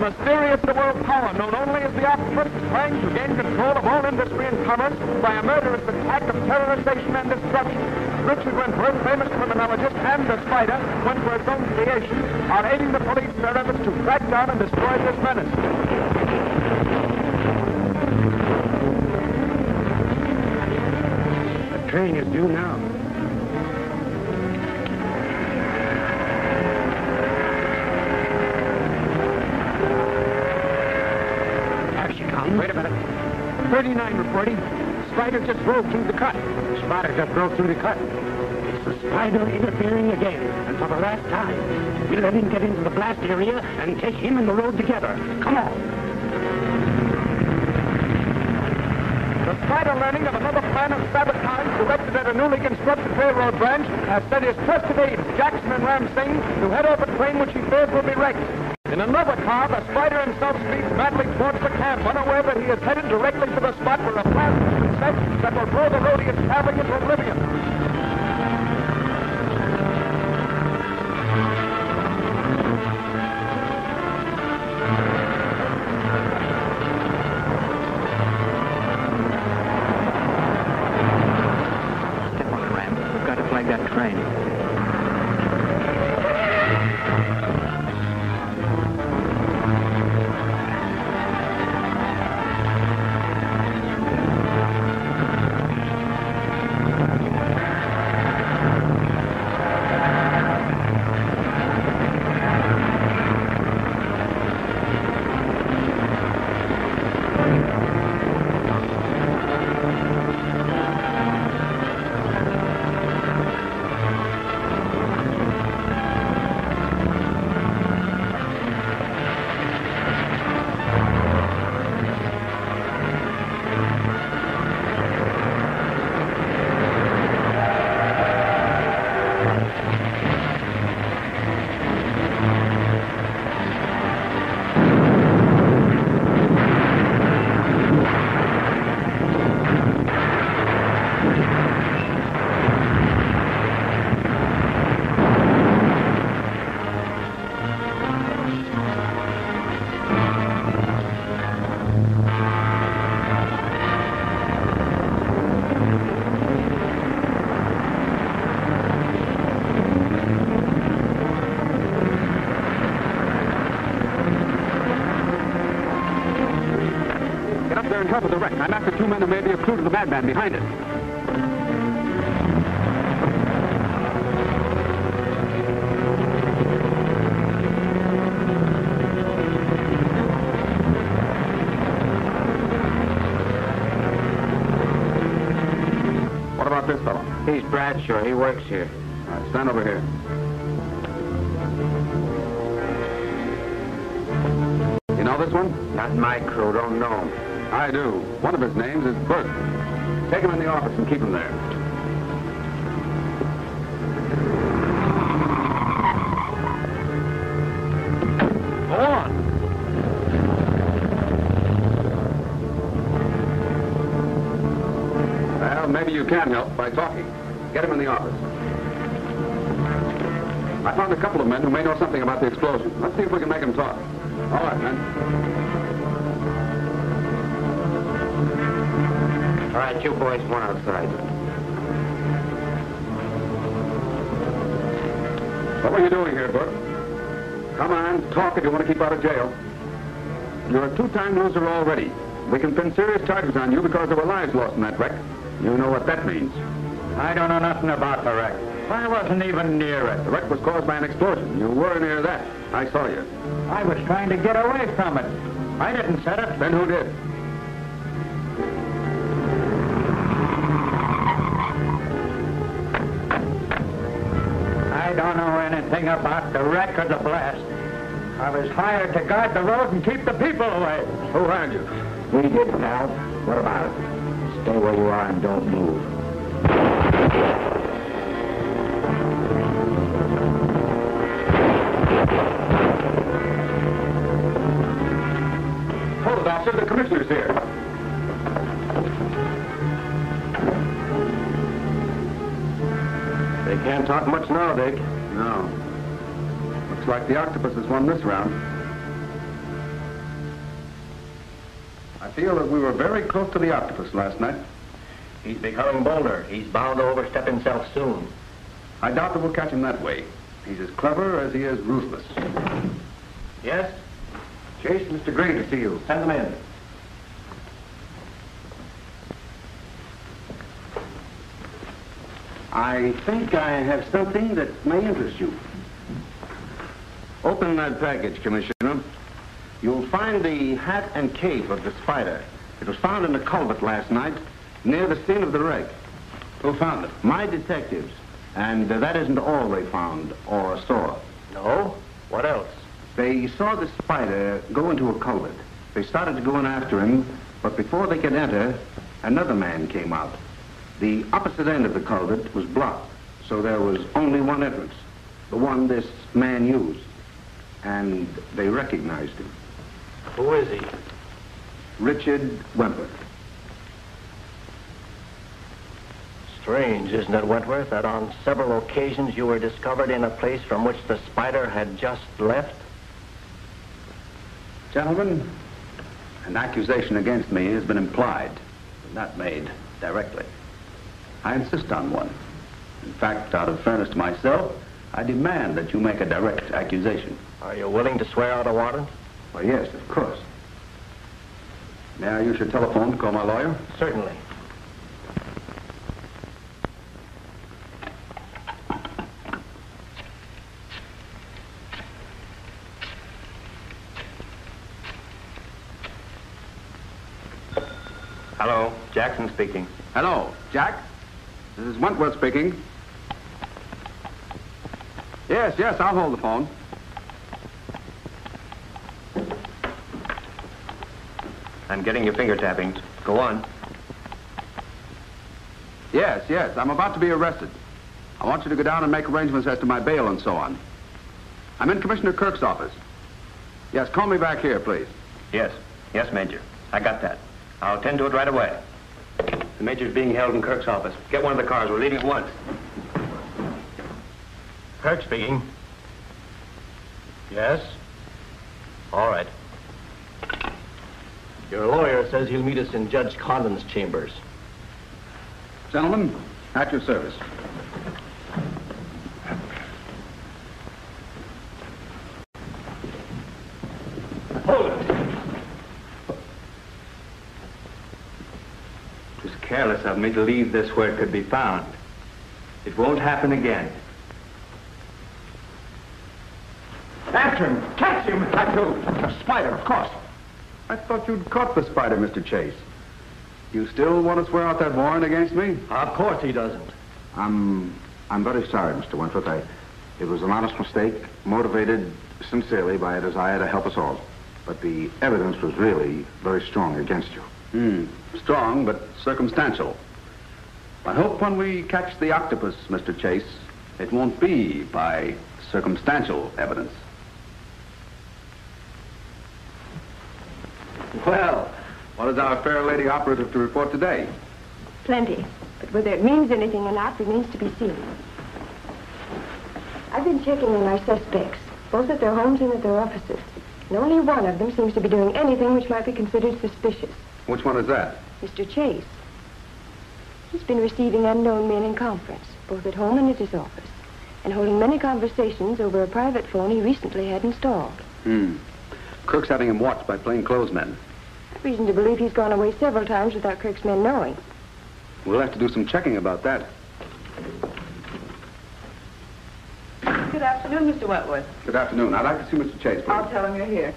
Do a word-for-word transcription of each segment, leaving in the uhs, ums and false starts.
A mysterious world power known only as the Octopus trying to gain control of all industry and commerce by a murderous attack of terrorization and destruction. Richard Wentworth, famous criminologist, and the Spider, Wentworth's own creation, are aiding the police in their efforts to track down and destroy this menace. The train is due now. There she comes. Wait a minute. thirty-nine reporting. Spider just drove through the cut. Spider just drove through the cut. It's the Spider interfering again. And for the last time, we let him get into the blast area and take him and the road together. Come on. The Spider, learning of another plan of sabotage directed at a newly constructed railroad branch, has sent his trusted aides, Jackson and Ram Singh, to head off a train which he fears will be wrecked. In another car, the Spider himself speeds madly towards the camp, unaware that he is headed directly to the spot where a plan has been set that will throw the road he is traveling into oblivion. Help with the wreck. I'm after two men who may be a clue to the madman behind it. What about this fellow? He's Bradshaw. He works here. All right, stand over here. You know this one? Not my crew. Don't know him. I do. One of his names is Burton. Take him in the office and keep him there. Go on. Well, maybe you can help by talking. Get him in the office. I found a couple of men who may know something about the explosion. Let's see if we can make them talk. All right, men. All right, you boys, one outside. What were you doing here, Buck? Come on, talk if you want to keep out of jail. You're a two-time loser already. We can pin serious charges on you because there were lives lost in that wreck. You know what that means. I don't know nothing about the wreck. I wasn't even near it. The wreck was caused by an explosion. You were near that. I saw you. I was trying to get away from it. I didn't set it. Then who did? I don't know anything about the wreck or the blast. I was hired to guard the road and keep the people away. Who hired you? We did, pal. What about it? Stay where you are and don't move. Hold it, officer. The commissioner's here. They can't talk much now, Dick. No. Looks like the Octopus has won this round. I feel that we were very close to the Octopus last night. He's becoming bolder. He's bound to overstep himself soon. I doubt that we'll catch him that way. He's as clever as he is ruthless. Yes? Chase, Mister Gray to see you. Send them in. I think I have something that may interest you. Open that package, Commissioner. You'll find the hat and cape of the Spider. It was found in a culvert last night, near the scene of the wreck. Who found it? My detectives. And uh, that isn't all they found or saw. No? What else? They saw the Spider go into a culvert. They started to go in after him, but before they could enter, another man came out. The opposite end of the culvert was blocked, so there was only one entrance, the one this man used. And they recognized him. Who is he? Richard Wentworth. Strange, isn't it, Wentworth, that on several occasions you were discovered in a place from which the Spider had just left? Gentlemen, an accusation against me has been implied, but not made directly. I insist on one. In fact, out of fairness to myself, I demand that you make a direct accusation. Are you willing to swear out a warrant? Well, yes, of course. Now you should telephone to call my lawyer? Certainly. Hello, Jackson speaking. Hello, Jack. This is Wentworth speaking. Yes, yes, I'll hold the phone. I'm getting your finger tapping. Go on. Yes, yes, I'm about to be arrested. I want you to go down and make arrangements as to my bail and so on. I'm in Commissioner Kirk's office. Yes, call me back here, please. Yes, yes, Major. I got that. I'll attend to it right away. The Major's being held in Kirk's office. Get one of the cars. We're leaving at once. Kirk speaking. Yes? All right. Your lawyer says he'll meet us in Judge Condon's chambers. Gentlemen, at your service. Hold it! It was careless of me to leave this where it could be found. It won't happen again. After him! Catch him! I do. The Spider, of course. I thought you'd caught the Spider, Mister Chase. You still want to swear out that warrant against me? Of course he doesn't. I'm... I'm very sorry, Mister Wentworth. I, it was an honest mistake, motivated sincerely by a desire to help us all. But the evidence was really very strong against you. Hmm. Strong, but circumstantial. I hope when we catch the Octopus, Mister Chase, it won't be by circumstantial evidence. Well, what is our fair lady operative to report today? Plenty. But whether it means anything or not remains to be seen. I've been checking on our suspects, both at their homes and at their offices. And only one of them seems to be doing anything which might be considered suspicious. Which one is that? Mister Chase. He's been receiving unknown men in conference, both at home and at his office, and holding many conversations over a private phone he recently had installed. Hmm. Kirk's having him watched by plainclothes men. I've reason to believe he's gone away several times without Kirk's men knowing. We'll have to do some checking about that. Good afternoon, Mister Wentworth. Good afternoon. I'd like to see Mister Chase, please. I'll tell him you're here.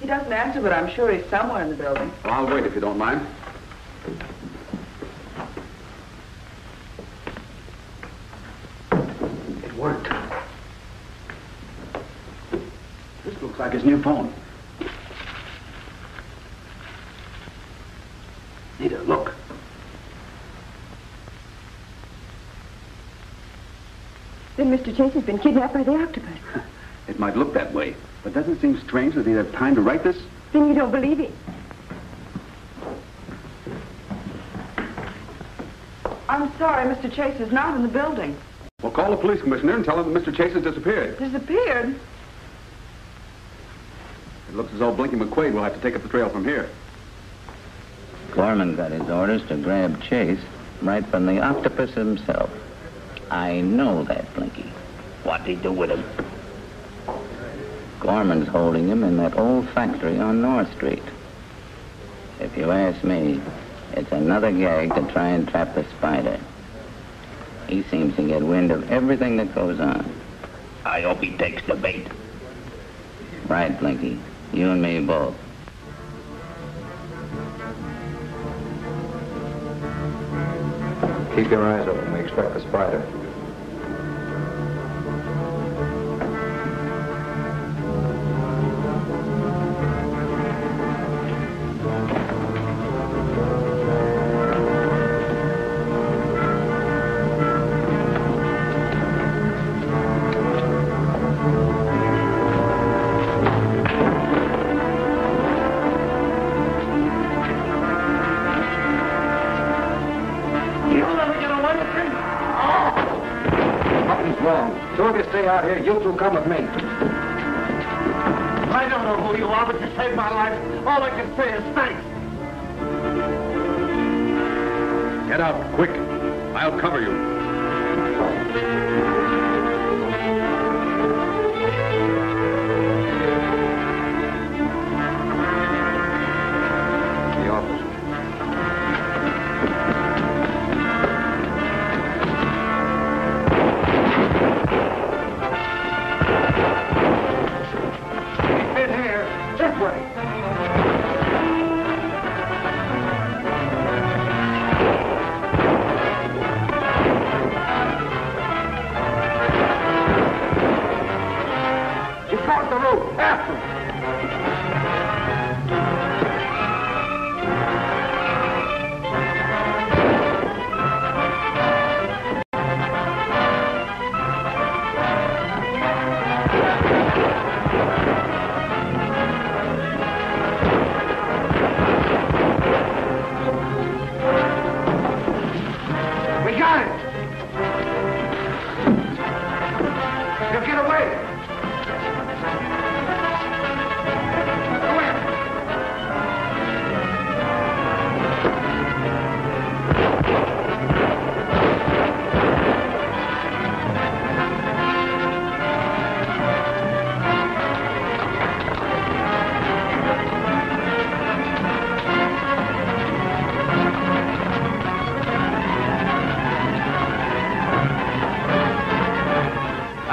He doesn't answer, but I'm sure he's somewhere in the building. Well, I'll wait if you don't mind. It worked. Looks like his new phone. Nita, look. Then Mister Chase has been kidnapped by the Octopus. It might look that way, but doesn't it seem strange that he'd have time to write this? Then you don't believe it. I'm sorry, Mister Chase is not in the building. Well, call the police commissioner and tell him that Mister Chase has disappeared. Disappeared? It looks as though Blinky McQuaid will have to take up the trail from here. Gorman got his orders to grab Chase right from the Octopus himself. I know that, Blinky. What'd he do with him? Gorman's holding him in that old factory on North Street. If you ask me, it's another gag to try and trap the Spider. He seems to get wind of everything that goes on. I hope he takes the bait. Right, Blinky. You and me both. Keep your eyes open. We expect the Spider. Out here, you two come with me. I don't know who you are, but you saved my life. All I can say is thanks. Get out, quick. I'll cover you. The officer.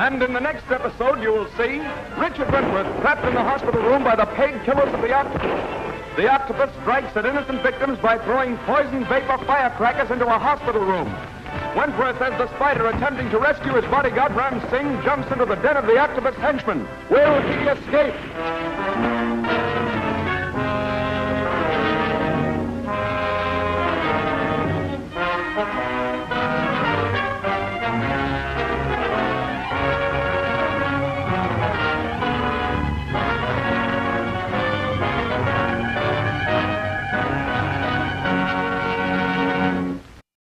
In the next episode, you will see Richard Wentworth trapped in the hospital room by the paid killers of the Octopus. The Octopus strikes at innocent victims by throwing poison vapor firecrackers into a hospital room. Wentworth, as the Spider attempting to rescue his bodyguard, Ram Singh, jumps into the den of the Octopus henchman. Will he escape?